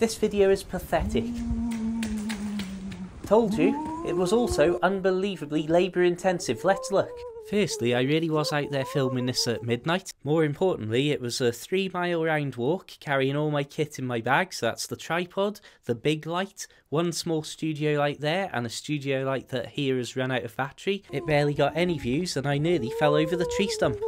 This video is pathetic. Told you, it was also unbelievably labour intensive, let's look. Firstly, I really was out there filming this at midnight. More importantly, it was a 3-mile round walk, carrying all my kit in my bag, so that's the tripod, the big light, one small studio light there, and a studio light that here has run out of battery. It barely got any views, and I nearly fell over the tree stump.